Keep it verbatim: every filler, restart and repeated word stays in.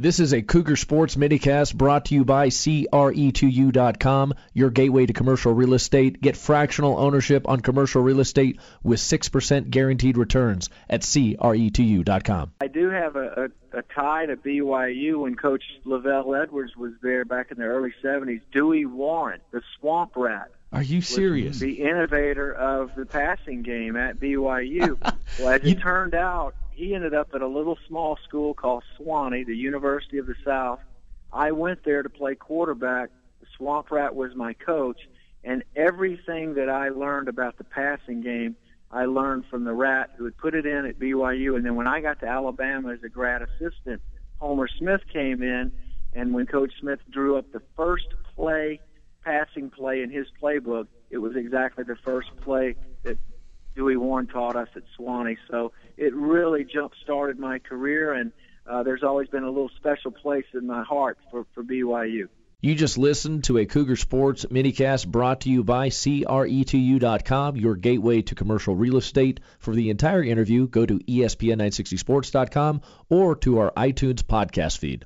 This is a Cougar Sports minicast brought to you by C R E two U dot com, your gateway to commercial real estate. Get fractional ownership on commercial real estate with six percent guaranteed returns at C R E two U dot com. I do have a, a, a tie to B Y U when Coach Lavelle Edwards was there back in the early seventies. Dewey Warren, the swamp rat. Are you serious? The innovator of the passing game at B Y U. Well, as it you... turned out, he ended up at a little small school called Swanee, the University of the South. I went there to play quarterback. The Swamp Rat was my coach, and everything that I learned about the passing game, I learned from the Rat, who had put it in at B Y U. And then when I got to Alabama as a grad assistant, Homer Smith came in, and when Coach Smith drew up the first play, passing play in his playbook, it was exactly the first play that Dewey Warren taught us at Swanee. So it really jump-started my career, and uh, there's always been a little special place in my heart for, for B Y U. You just listened to a Cougar Sports minicast brought to you by C R E two U dot com, your gateway to commercial real estate. For the entire interview, go to E S P N nine sixty sports dot com or to our iTunes podcast feed.